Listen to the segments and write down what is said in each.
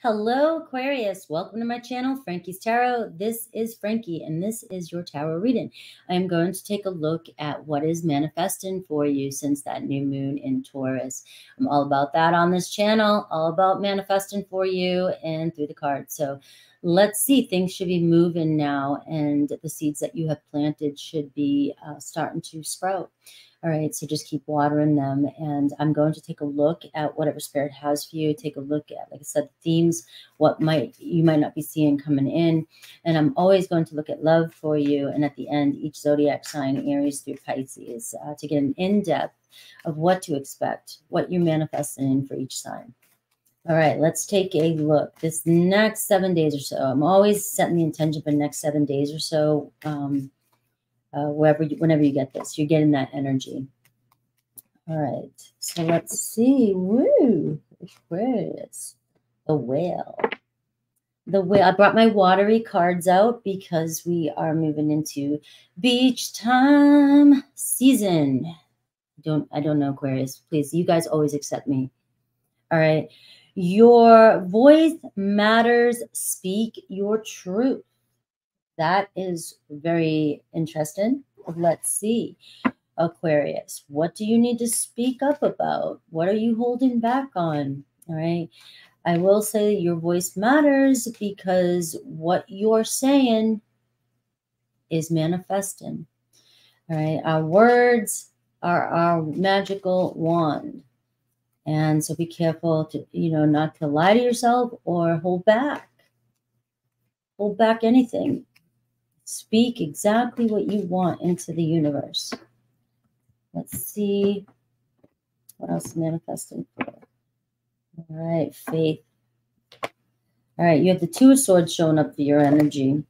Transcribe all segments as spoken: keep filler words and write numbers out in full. Hello, Aquarius. Welcome to my channel, Frankie's Tarot. This is Frankie, and this is your tarot reading. I'm going to take a look at what is manifesting for you since that new moon in Taurus. I'm all about that on this channel, all about manifesting for you and through the cards. So let's see. Things should be moving now, and the seeds that you have planted should be uh, starting to sprout. All right, so just keep watering them. And I'm going to take a look at whatever Spirit has for you. Take a look at, like I said, the themes, what might you might not be seeing coming in. And I'm always going to look at love for you. And at the end, each zodiac sign, Aries through Pisces, uh, to get an in-depth of what to expect, what you're manifesting in for each sign. All right, let's take a look. This next seven days or so, I'm always setting the intention for the next seven days or so. Um, Uh, wherever you, whenever you get this, you're getting that energy. All right, so let's see. Woo, Aquarius, the whale. The whale. I brought my watery cards out because we are moving into beach time season. I don't I don't know, Aquarius. Please, you guys always accept me. All right, your voice matters. Speak your truth. That is very interesting. Let's see, Aquarius. What do you need to speak up about? What are you holding back on? All right. I will say your voice matters because what you're saying is manifesting. All right. Our words are our magical wand. And so be careful to, you know, not to lie to yourself or hold back. Hold back anything. Speak exactly what you want into the universe. Let's see what else is manifesting for. All right, faith. All right, you have the Two of Swords showing up for your energy.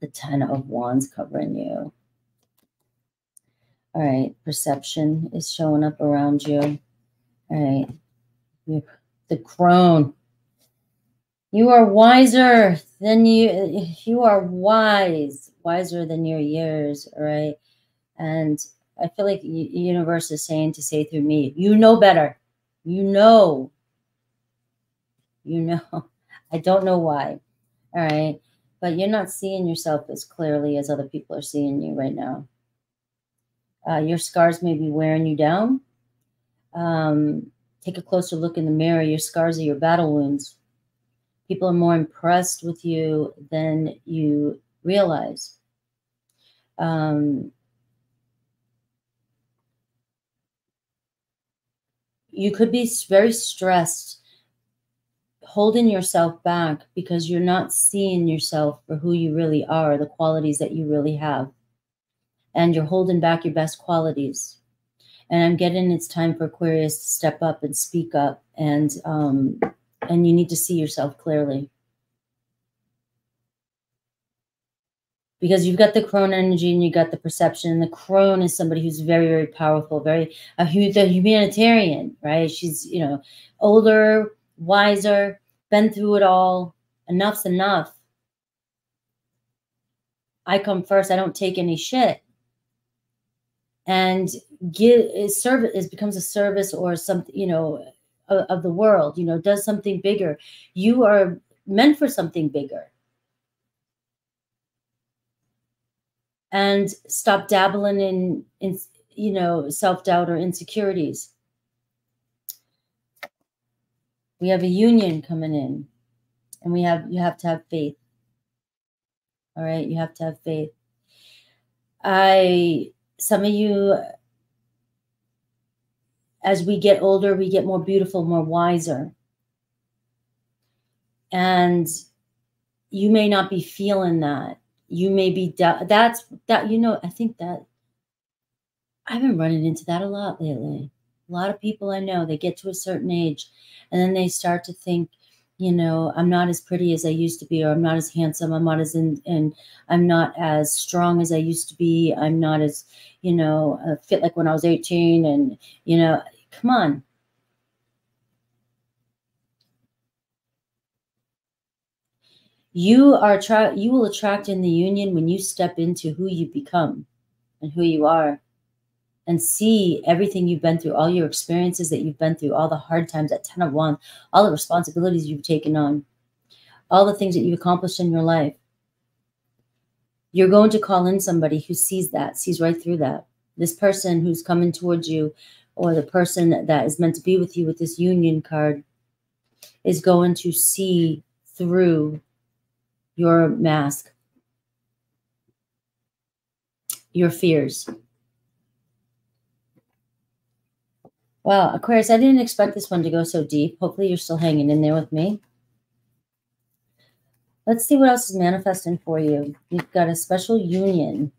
The Ten of Wands covering you. All right, perception is showing up around you. All right, the Crone. You are wiser than you, you are wise, wiser than your years, right? And I feel like the universe is saying to say through me, you know better. You know. You know. I don't know why, all right? But you're not seeing yourself as clearly as other people are seeing you right now. Uh, your scars may be wearing you down. Um, take a closer look in the mirror. Your scars are your battle wounds. People are more impressed with you than you realize. Um, you could be very stressed, holding yourself back because you're not seeing yourself for who you really are, the qualities that you really have. And you're holding back your best qualities. And I'm getting it's time for Aquarius to step up and speak up and... Um, And you need to see yourself clearly. Because you've got the Crone energy and you've got the perception. And the Crone is somebody who's very, very powerful, very a humanitarian, right? She's, you know, older, wiser, been through it all. Enough's enough. I come first. I don't take any shit. And give is service it becomes a service or something, you know. Of the world, you know, does something bigger. You are meant for something bigger. And stop dabbling in, in you know, self-doubt or insecurities. We have a union coming in, and we have you have to have faith. All right, you have to have faith. I some of you. As we get older, we get more beautiful, more wiser. And you may not be feeling that. You may be, that's, that. you know, I think that, I've been running into that a lot lately. A lot of people I know, they get to a certain age and then they start to think, you know, I'm not as pretty as I used to be, or I'm not as handsome, I'm not as, in, and I'm not as strong as I used to be. I'm not as, you know, uh, fit like when I was eighteen and, you know, come on. You are attract, you will attract in the union when you step into who you become and who you are. and see everything you've been through, all your experiences that you've been through, all the hard times at ten of wands, all the responsibilities you've taken on, all the things that you've accomplished in your life. You're going to call in somebody who sees that, sees right through that. This person who's coming towards you, or the person that is meant to be with you with this union card, is going to see through your mask, your fears. Wow, Aquarius, I didn't expect this one to go so deep. Hopefully you're still hanging in there with me. Let's see what else is manifesting for you. You've got a special union,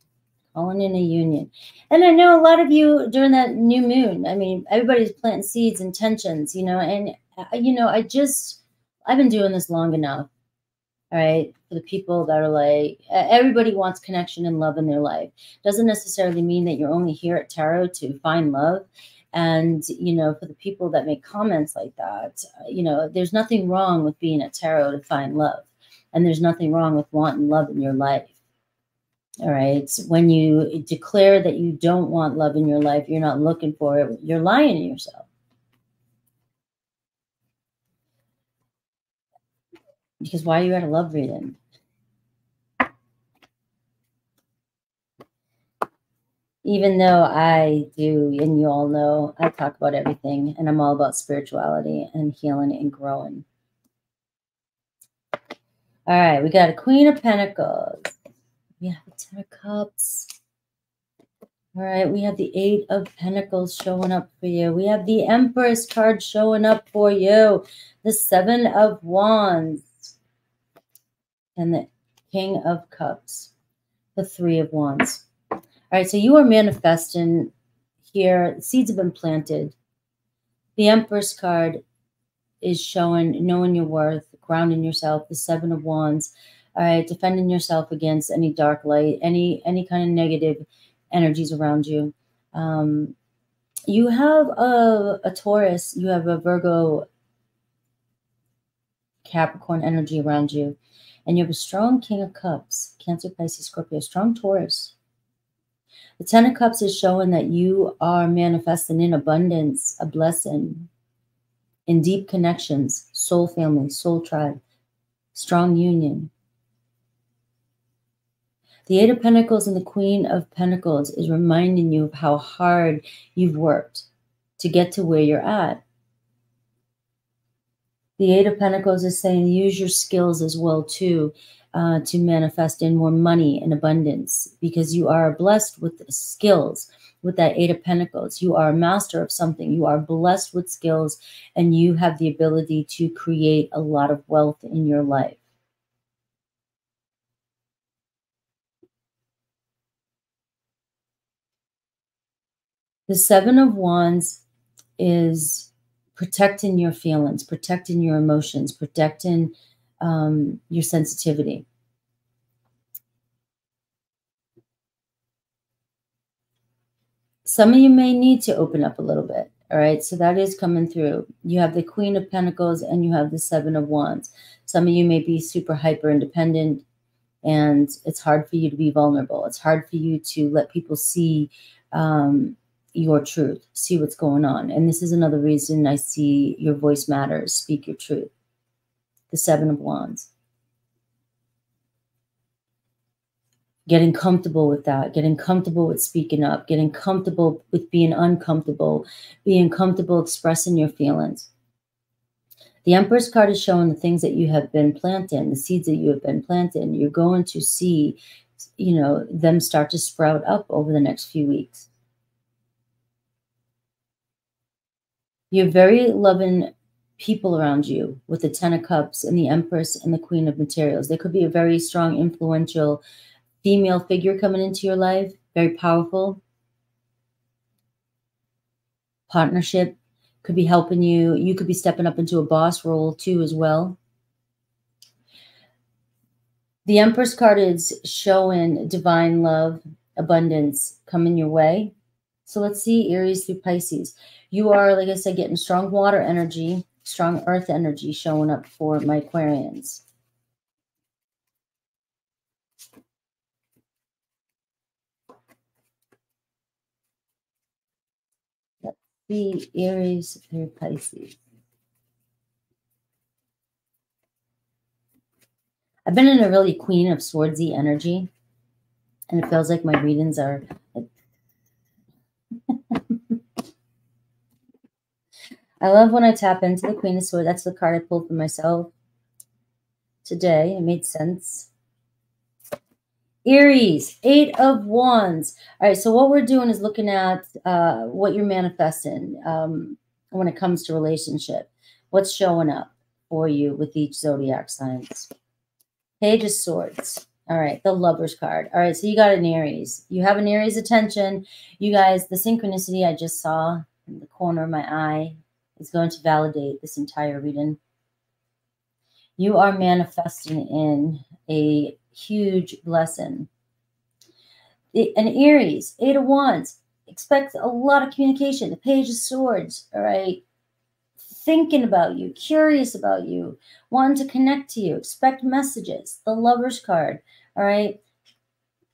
calling in a union. And I know a lot of you during that new moon, I mean, everybody's planting seeds, intentions, you know, and, you know, I just, I've been doing this long enough, all right, for the people that are like, everybody wants connection and love in their life. Doesn't necessarily mean that you're only here at tarot to find love. And, you know, for the people that make comments like that, you know, there's nothing wrong with being at tarot to find love. And there's nothing wrong with wanting love in your life. All right. When you declare that you don't want love in your life, you're not looking for it, you're lying to yourself. Because why are you at a love reading? Even though I do, and you all know, I talk about everything, and I'm all about spirituality and healing and growing. All right, we got a Queen of Pentacles. We have a Ten of Cups. All right, we have the Eight of Pentacles showing up for you. We have the Empress card showing up for you. The Seven of Wands. And the King of Cups. The Three of Wands. All right, so you are manifesting here. Seeds have been planted. The Empress card is showing knowing your worth, grounding yourself. The Seven of Wands, all right, defending yourself against any dark light, any any kind of negative energies around you. Um, you have a, a Taurus, you have a Virgo, Capricorn energy around you, and you have a strong King of Cups, Cancer, Pisces, Scorpio, strong Taurus. The Ten of Cups is showing that you are manifesting in abundance, a blessing, in deep connections, soul family, soul tribe, strong union. The Eight of Pentacles and the Queen of Pentacles is reminding you of how hard you've worked to get to where you're at. The Eight of Pentacles is saying use your skills as well too. Uh, to manifest in more money and abundance, because you are blessed with skills. With that Eight of Pentacles, you are a master of something. You are blessed with skills, and you have the ability to create a lot of wealth in your life. The Seven of Wands is protecting your feelings, protecting your emotions, protecting Um, your sensitivity. Some of you may need to open up a little bit. All right. So that is coming through. You have the Queen of Pentacles and you have the Seven of Wands. Some of you may be super hyper independent, and it's hard for you to be vulnerable. It's hard for you to let people see um, your truth, see what's going on. And this is another reason I see your voice matters. Speak your truth. The Seven of Wands. Getting comfortable with that, getting comfortable with speaking up, getting comfortable with being uncomfortable, being comfortable expressing your feelings. The Empress card is showing the things that you have been planting, the seeds that you have been planting. You're going to see, you know, them start to sprout up over the next few weeks. You're very loving people around you with the Ten of Cups and the Empress and the Queen of Materials. There could be a very strong, influential female figure coming into your life, very powerful. Partnership could be helping you. You could be stepping up into a boss role too as well. The Empress card is showing divine love, abundance coming your way. So let's see Aries through Pisces. You are, like I said, getting strong water energy, strong earth energy showing up for my Aquarians. the Aries through Pisces. I've been in a really Queen of Swordsy energy, and it feels like my readings are like I love when I tap into the Queen of Swords. That's the card I pulled for myself today. It made sense. Aries, Eight of Wands. All right, so what we're doing is looking at uh, what you're manifesting um, when it comes to relationship. What's showing up for you with each zodiac signs. Page of Swords. All right, the Lover's card. All right, so you got an Aries. You have an Aries attention. You guys, the synchronicity I just saw in the corner of my eye is going to validate this entire reading. You are manifesting in a huge blessing. An Aries, Eight of Wands, expects a lot of communication. The Page of Swords, all right, thinking about you, curious about you, wanting to connect to you, expect messages. The Lover's card, all right,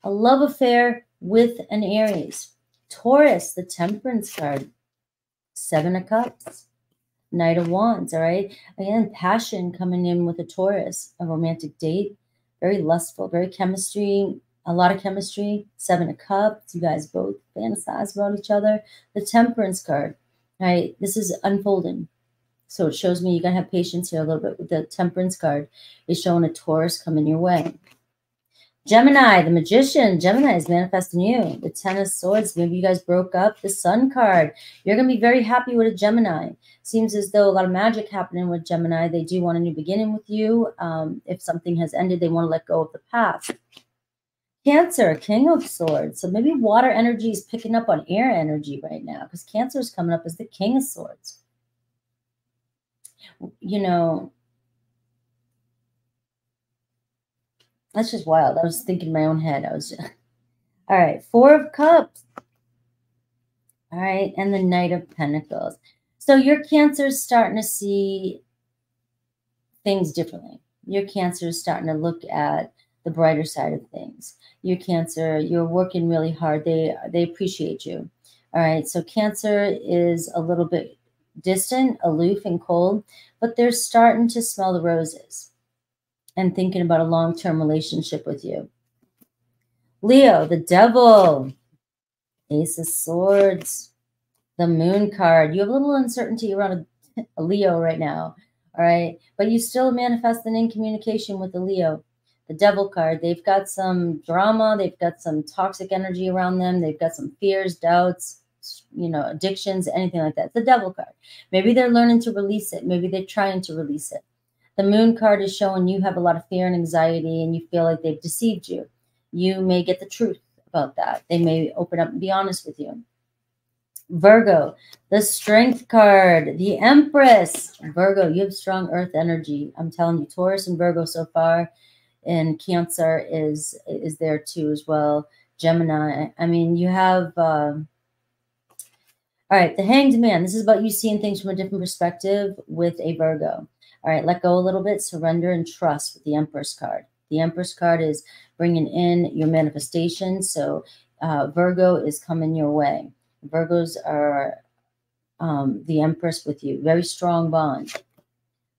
a love affair with an Aries. Taurus, the Temperance card, Seven of Cups, Knight of Wands, all right? Again, passion coming in with a Taurus, a romantic date, very lustful, very chemistry, a lot of chemistry, Seven of Cups. You guys both fantasize about each other. The Temperance card, all right? This is unfolding. So it shows me you got to have patience here a little bit with the Temperance card. It's showing a Taurus coming your way. Gemini, the Magician. Gemini is manifesting you. The Ten of Swords. Maybe you guys broke up. The Sun card. You're going to be very happy with a Gemini. Seems as though a lot of magic happening with Gemini. They do want a new beginning with you. Um, if something has ended, they want to let go of the past. Cancer, King of Swords. So maybe water energy is picking up on air energy right now, because Cancer is coming up as the King of Swords. You know... That's just wild. I was thinking in my own head. I was just... All right. Four of Cups. All right. And the Knight of Pentacles. So your Cancer is starting to see things differently. Your Cancer is starting to look at the brighter side of things. Your Cancer, you're working really hard. They, they appreciate you. All right. So Cancer is a little bit distant, aloof, and cold, but they're starting to smell the roses and thinking about a long-term relationship with you. Leo, the Devil, Ace of Swords, the Moon card. You have a little uncertainty around a, a Leo right now, all right? But you still manifesting in communication with the Leo. The Devil card, they've got some drama, they've got some toxic energy around them, they've got some fears, doubts, you know, addictions, anything like that. The Devil card. Maybe they're learning to release it. Maybe they're trying to release it. The Moon card is showing you have a lot of fear and anxiety, and you feel like they've deceived you. You may get the truth about that. They may open up and be honest with you. Virgo, the Strength card, the Empress. Virgo, you have strong earth energy. I'm telling you, Taurus and Virgo so far, and Cancer is, is there too as well. Gemini, I mean, you have... Uh, all right, the Hanged Man. This is about you seeing things from a different perspective with a Virgo. All right, let go a little bit, surrender and trust with the Empress card. The Empress card is bringing in your manifestation. So uh, Virgo is coming your way. Virgos are um, the Empress with you. Very strong bond.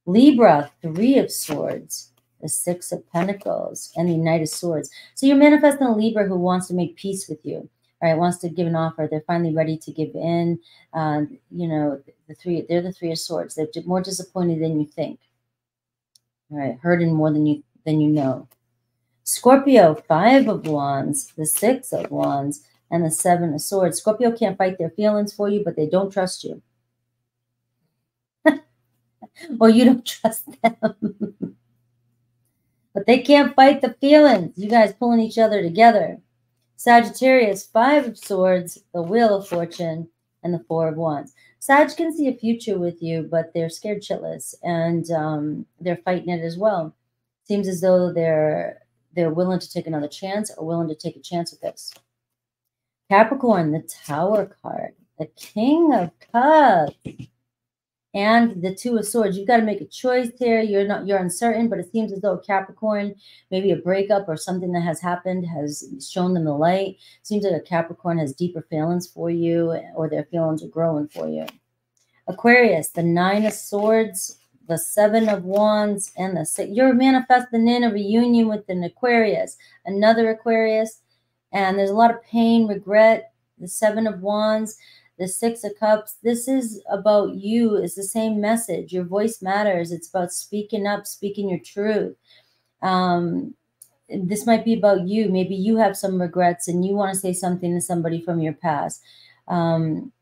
Libra, Three of Swords, the Six of Pentacles, and the Knight of Swords. So you're manifesting a Libra who wants to make peace with you. All right, wants to give an offer. They're finally ready to give in. Uh, you know, the three, they're the Three of Swords. They're more disappointed than you think. All right, hurting more than you than you know. Scorpio, Five of Wands, the Six of Wands, and the Seven of Swords. Scorpio can't fight their feelings for you, but they don't trust you. Or you don't trust them. But they can't fight the feelings. You guys pulling each other together. Sagittarius, Five of Swords, the Wheel of Fortune, and the Four of Wands. Sag can see a future with you, but they're scared shitless, and um, they're fighting it as well. Seems as though they're they're willing to take another chance, or willing to take a chance with this. Capricorn, the Tower card, the King of Cups, and the Two of Swords. You've got to make a choice here. You're not, you're uncertain, but it seems as though Capricorn, maybe a breakup or something that has happened has shown them the light. Seems like a Capricorn has deeper feelings for you, or their feelings are growing for you. Aquarius, the Nine of Swords, the Seven of Wands, and the Six. You're manifesting in a reunion with an Aquarius, another Aquarius, and there's a lot of pain, regret, the Seven of Wands, the Six of Cups. This is about you. It's the same message. Your voice matters. It's about speaking up, speaking your truth. Um, this might be about you. Maybe you have some regrets and you want to say something to somebody from your past. Um,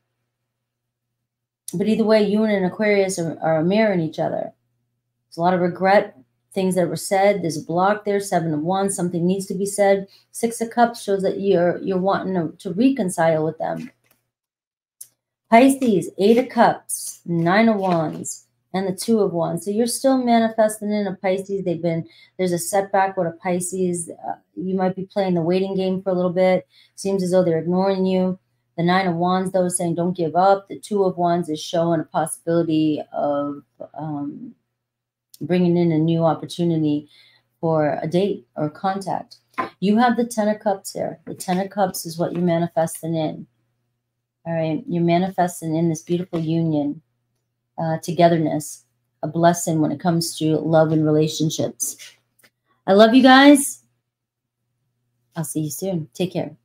but either way, you and an Aquarius are, are mirroring each other. There's a lot of regret, things that were said. There's a block there, Seven of Wands. Something needs to be said. Six of Cups shows that you're, you're wanting to, to reconcile with them. Pisces, Eight of Cups, Nine of Wands, and the Two of Wands. So you're still manifesting in a Pisces. They've been, there's a setback with a Pisces. Uh, you might be playing the waiting game for a little bit. Seems as though they're ignoring you. The Nine of Wands, though, is saying don't give up. The Two of Wands is showing a possibility of um, bringing in a new opportunity for a date or contact. You have the Ten of Cups here. The Ten of Cups is what you're manifesting in. All right, you're manifesting in this beautiful union, uh, togetherness, a blessing when it comes to love and relationships. I love you guys. I'll see you soon. Take care.